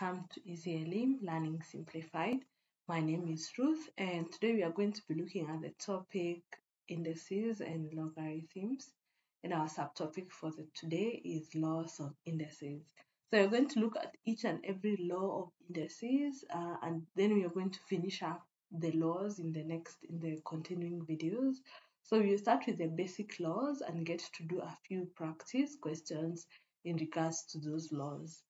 Welcome to EasyElimu Learning Simplified. My name is Ruth, and today we are going to be looking at the topic indices and logarithms, and our subtopic for today is laws of indices. So we're going to look at each and every law of indices, and then we are going to finish up the laws in the continuing videos. So we start with the basic laws and get to do a few practice questions in regards to those laws.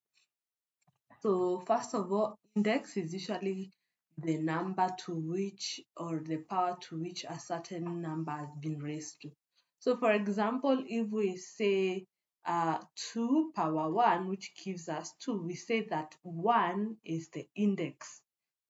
So first of all, index is usually the number to which, or the power to which, a certain number has been raised to. So for example, if we say 2 power 1, which gives us 2, we say that 1 is the index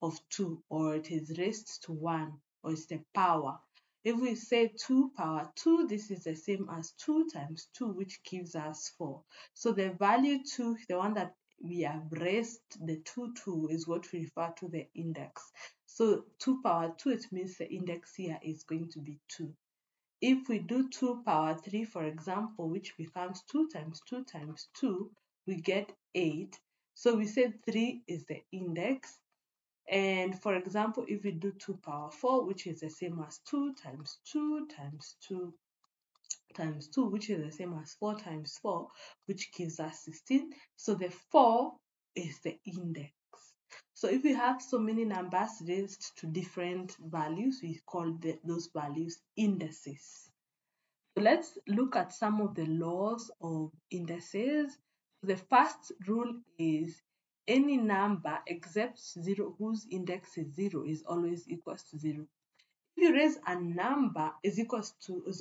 of 2, or it is raised to 1, or it's the power. If we say 2 power 2, this is the same as 2 times 2, which gives us 4. So the value 2, the one that we have raised the 2 to, is what we refer to the index. So 2 power 2, it means the index here is going to be 2. If we do 2 power 3, for example, which becomes 2 times 2 times 2, we get 8. So we say 3 is the index. And for example, if we do 2 power 4, which is the same as 2 times 2 times 2 times 2, which is the same as 4 times 4, which gives us 16. So the 4 is the index. So if we have so many numbers raised to different values, we call those values indices. So let's look at some of the laws of indices. The first rule is any number except 0 whose index is 0 is always equals to 0. If you raise a number is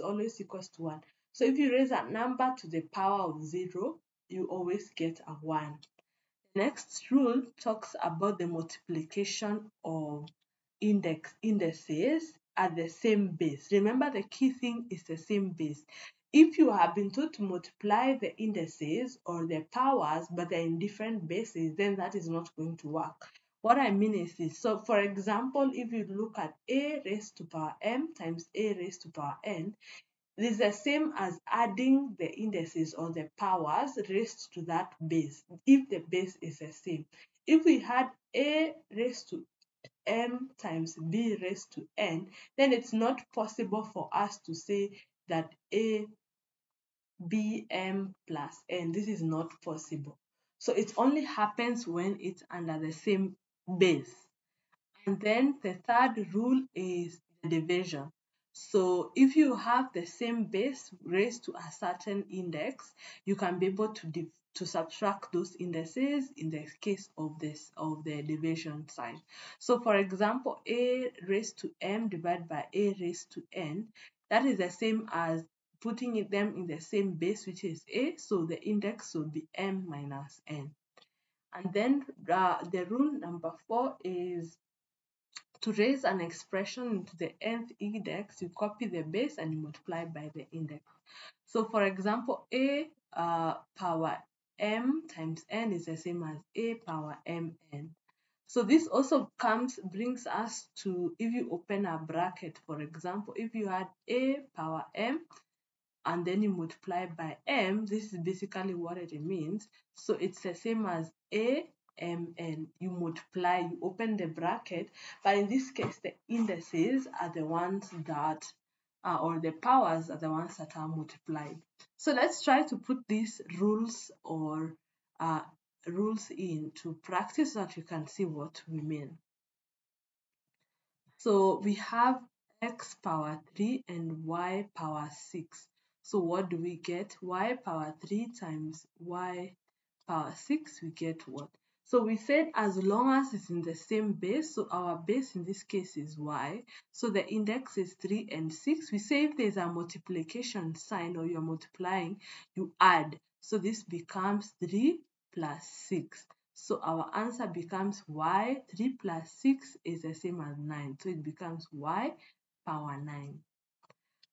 always equals to 1. So if you raise a number to the power of 0, you always get a 1. The next rule talks about the multiplication of indices at the same base. Remember, the key thing is the same base. If you have been told to multiply the indices or the powers, but they're in different bases, then that is not going to work. What I mean is this. So for example, if you look at a raised to power m times a raised to power n, this is the same as adding the indices or the powers raised to that base, if the base is the same. If we had a raised to m times b raised to n, then it's not possible for us to say that a b m plus n. This is not possible. So it only happens when it's under the same base. And then the third rule is the division. So if you have the same base raised to a certain index, you can be able to subtract those indices in the case of the division sign. So for example, a raised to m divided by a raised to n, that is the same as putting them in the same base, which is a, so the index will be m minus n. And then the rule number 4 is to raise an expression into the nth index, you copy the base and you multiply by the index. So for example, a power m times n is the same as a power mn. So this also brings us to, if you open a bracket, for example, if you had a power m and then you multiply by m, this is basically what it means. So it's the same as a mn. You multiply, you open the bracket, but in this case, the indices are the ones that, or the powers are the ones that are multiplied. So let's try to put these rules or rules into practice so that you can see what we mean. So we have x power 3 and y power 6. So what do we get? Y power 3 times y power 6, we get what? So we said as long as it's in the same base, so our base in this case is y, so the index is 3 and 6. We say if there's a multiplication sign or you're multiplying, you add. So this becomes 3 plus 6. So our answer becomes y, 3 plus 6 is the same as 9. So it becomes y power 9.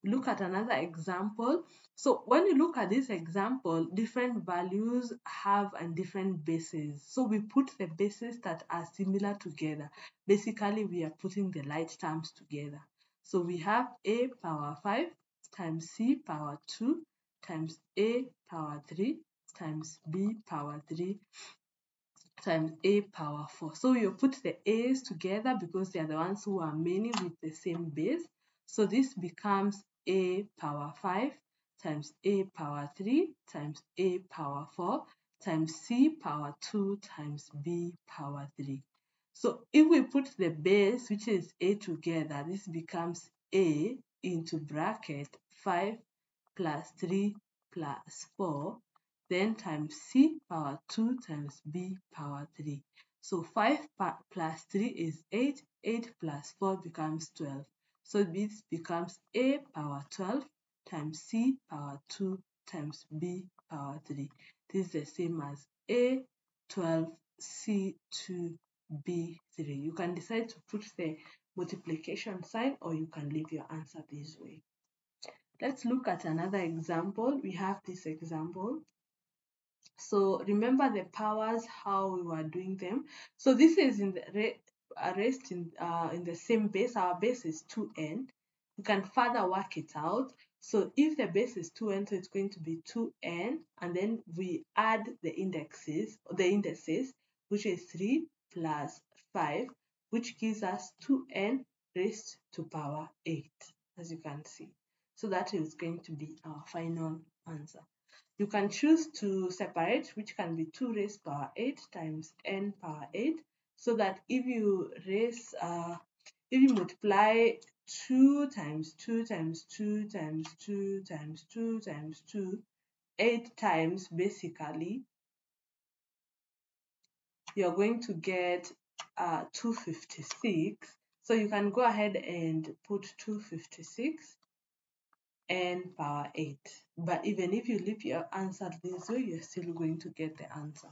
Look at another example. So when you look at this example, different values have different bases. So we put the bases that are similar together. Basically, we are putting the like terms together. So we have a power 5 times c power 2 times a power 3 times b power 3 times a power 4. So you put the a's together because they are the ones who are many with the same base. So this becomes a power 5 times a power 3 times a power 4 times c power 2 times b power 3. So if we put the base, which is a, together, this becomes a into bracket 5 plus 3 plus 4, then times c power 2 times b power 3. So 5 plus 3 is 8, 8 plus 4 becomes 12. So this becomes a power 12 times c power 2 times b power 3. This is the same as a 12 c 2 b 3. You can decide to put the multiplication sign or you can leave your answer this way. Let's look at another example. We have this example. So remember the powers, how we were doing them. So this is in the rest in the same base. Our base is 2n. You can further work it out. So if the base is 2n, so it's going to be 2n, and then we add the indices, which is 3 plus 5, which gives us 2n raised to power 8, as you can see. So that is going to be our final answer. You can choose to separate, which can be 2 raised power 8 times n power 8, so that if you multiply 2 times 2 times 2 times 2 times 2 times 2, 8 times basically, you're going to get 256. So you can go ahead and put 256 n power 8. But even if you leave your answer this way, you're still going to get the answer.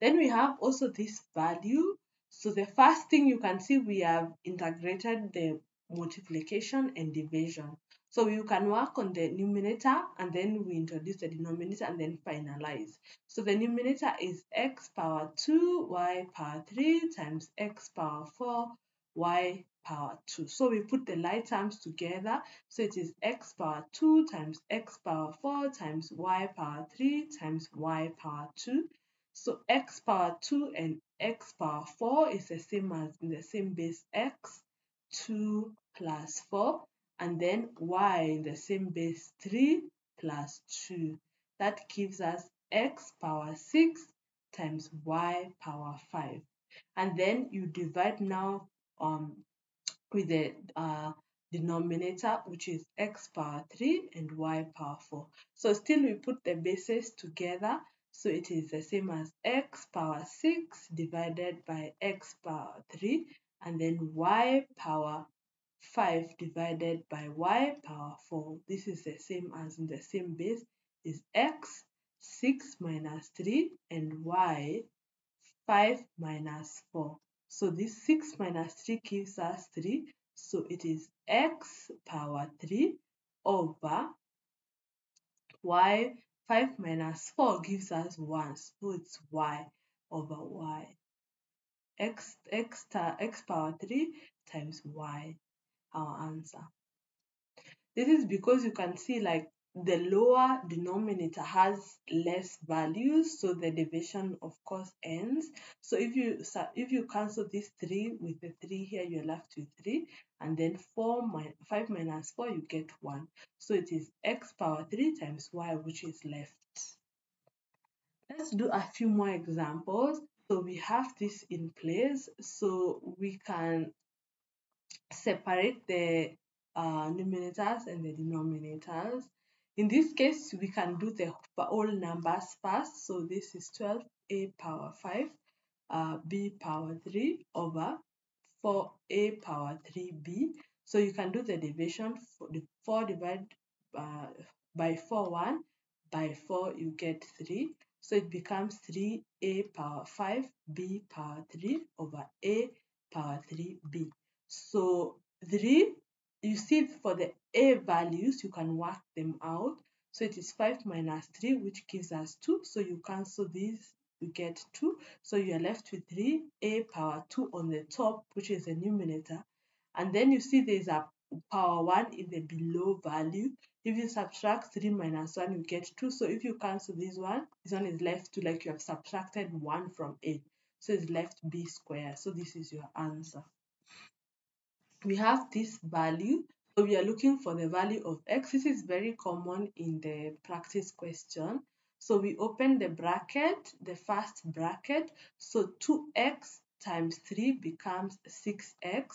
Then we have also this value. So the first thing you can see, we have integrated the multiplication and division. So you can work on the numerator and then we introduce the denominator and then finalize. So the numerator is x power 2, y power 3 times x power 4, y power 2. So we put the like terms together. So it is x power 2 times x power 4 times y power 3 times y power 2. So x power 2 and x power 4 is the same as in the same base x, 2 plus 4, and then y in the same base 3 plus 2. That gives us x power 6 times y power 5. And then you divide now with the denominator, which is x power 3 and y power 4. So still we put the bases together. So it is the same as x power 6 divided by x power 3, and then y power 5 divided by y power 4. This is the same as in the same base is x 6 minus 3 and y 5 minus 4. So this 6 minus 3 gives us 3. So it is x power 3 over y. 5 minus 4 gives us 1. So it's y over y. X power 3 times y. Our answer. This is because you can see like the lower denominator has less values, so the division of course ends. So if you cancel this 3 with the 3 here, you're left with 3, and then 5 minus 4, you get 1. So it is x power 3 times y, which is left. Let's do a few more examples. So we have this in place, so we can separate the numerators and the denominators. In this case, we can do the whole numbers first. So this is 12a power 5, b power 3 over 4a power 3b. So you can do the division. 4 divided by 4, 1. By 4, you get 3. So it becomes 3a power 5, b power 3 over a power 3b. So 3, you see for the a values, you can work them out. So it is 5 minus 3, which gives us 2. So you cancel these, you get 2. So you are left with 3a power 2 on the top, which is the numerator. And then you see there is a power 1 in the below value. If you subtract 3 minus 1, you get 2. So if you cancel this one is left to like you have subtracted 1 from a. So it's left b squared. So this is your answer. We have this value. So we are looking for the value of x. This is very common in the practice question. So we open the bracket, the first bracket. So 2x times 3 becomes 6x.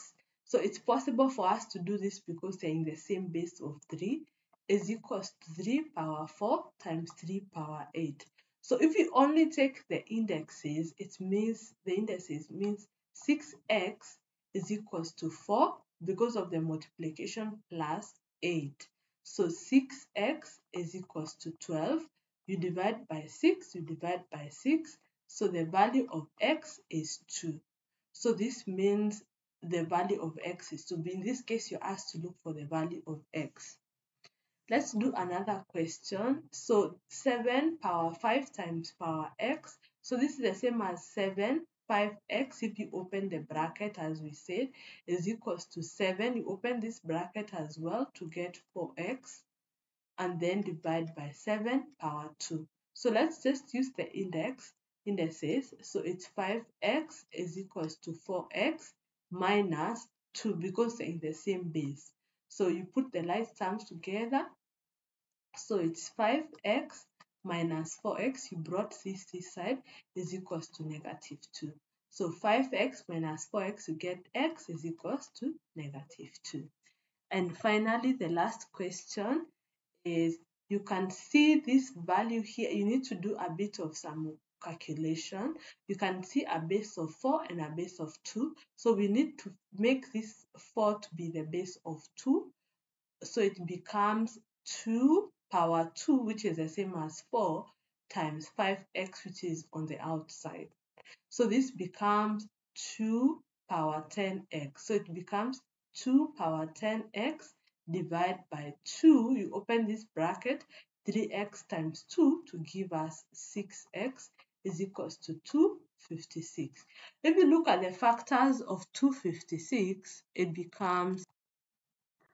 So it's possible for us to do this because they're in the same base of 3. Is equals to 3 power 4 times 3 power 8. So if you only take the indices, it means the indices means 6x is equals to 4 because of the multiplication plus 8. So 6x is equals to 12. You divide by 6, you divide by 6. So the value of x is 2. So this means the value of x is 2. In this case, you're asked to look for the value of x. Let's do another question. So 7 power 5 times power x. So this is the same as 7. 5x, if you open the bracket as we said, is equals to 7. You open this bracket as well to get 4x and then divide by 7 power 2. So let's just use the indices. So it's 5x is equals to 4x minus 2 because they're in the same base. So you put the like terms together. So it's 5x minus 4x, you brought this side, is equals to negative 2. So 5x minus 4x, you get x is equals to negative 2. And finally, the last question is, you can see this value here. You need to do a bit of some calculation. You can see a base of 4 and a base of 2. So we need to make this 4 to be the base of 2. So it becomes 2 power 2, which is the same as 4, times 5x, which is on the outside. So this becomes 2 power 10x. So it becomes 2 power 10x divided by 2. You open this bracket, 3x times 2 to give us 6x is equals to 256. If you look at the factors of 256, it becomes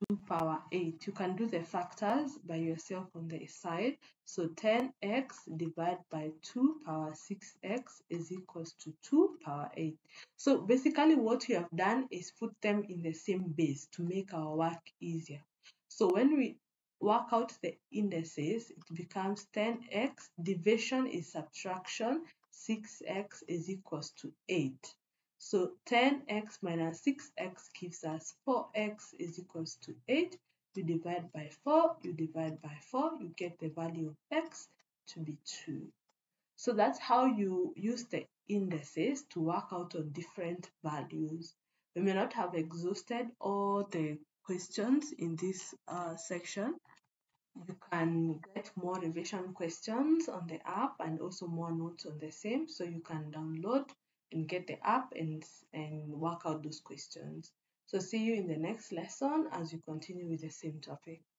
2 power 8. You can do the factors by yourself on the side. So 10x divided by 2 power 6x is equals to 2 power 8. So basically what you have done is put them in the same base to make our work easier. So when we work out the indices, it becomes 10x, division is subtraction, 6x is equals to 8. So 10x minus 6x gives us 4x is equals to 8. You divide by 4, you divide by 4, you get the value of x to be 2. So that's how you use the indices to work out on different values. We may not have exhausted all the questions in this section. You can get more revision questions on the app and also more notes on the same, so you can download and get the app and work out those questions. So see you in the next lesson as we continue with the same topic.